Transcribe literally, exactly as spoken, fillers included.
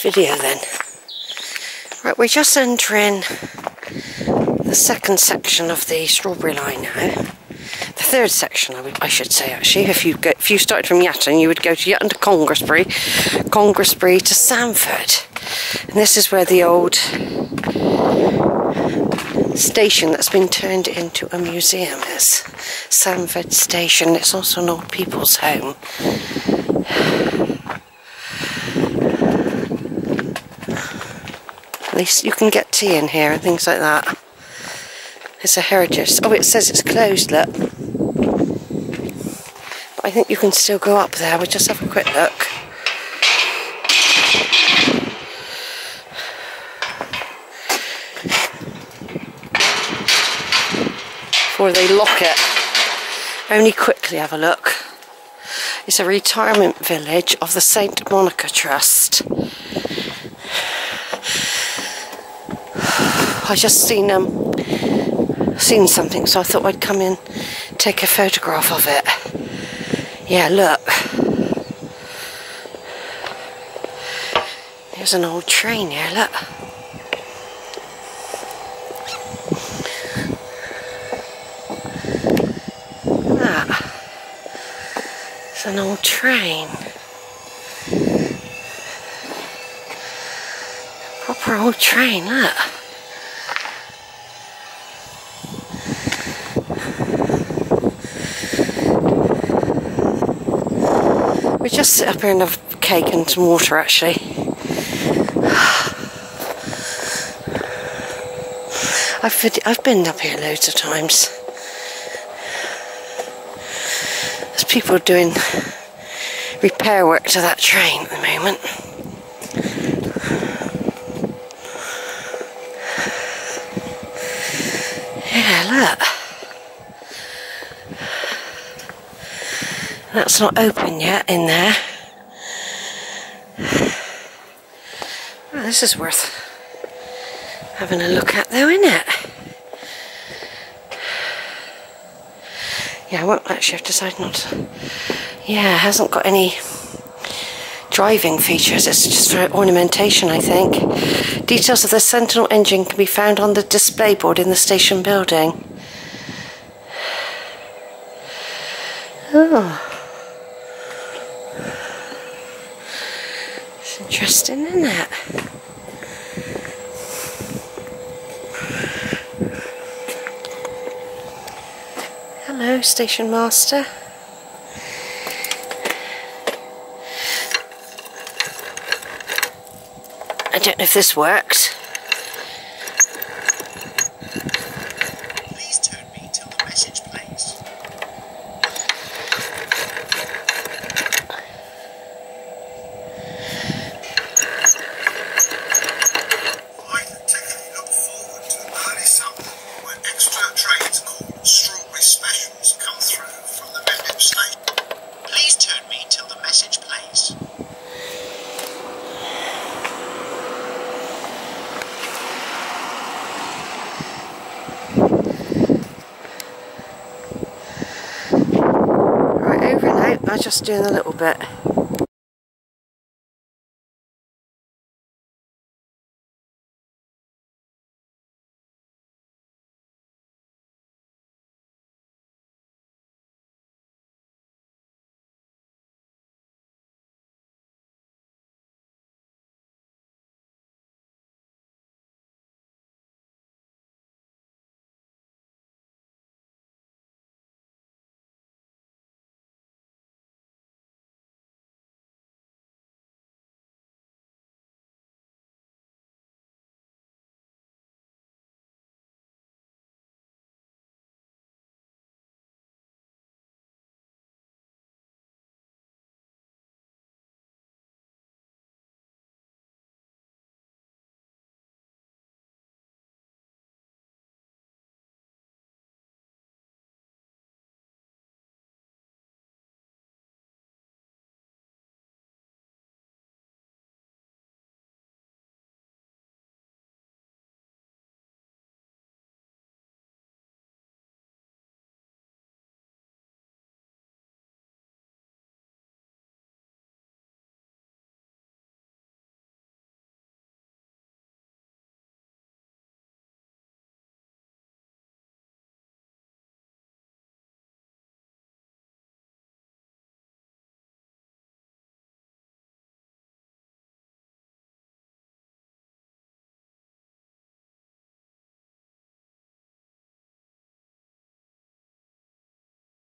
video then. Right, we're just entering the second section of the Strawberry Line now. The third section, I, would, I should say, actually. If you go, if you started from Yatton, you would go to Yatton to Congresbury, Congresbury to Sandford. And this is where the old station that's been turned into a museum is. Sandford Station. It's also an old people's home. At least you can get tea in here and things like that. It's a heritage. Oh, it says it's closed, look. But I think you can still go up there. We'll just have a quick look. Before they lock it. Only quickly have a look. It's a retirement village of the Saint Monica Trust. I just seen them. Um, seen something, so I thought I'd come in, take a photograph of it. Yeah, look, there's an old train here, look. Look at that, it's an old train, proper old train, look. We just sit up here and have a cake and some water, actually. I've, I've been up here loads of times. There's people doing repair work to that train at the moment. Yeah, look. That's not open yet in there. Well, this is worth having a look at though, isn't it? Yeah, I won't actually have decided not to. Yeah, it hasn't got any driving features. It's just for ornamentation, I think. Details of the Sentinel engine can be found on the display board in the station building. Oh. It's interesting, isn't it? Hello, station master. I don't know if this works. Please turn me till the message plays. Just doing a little bit.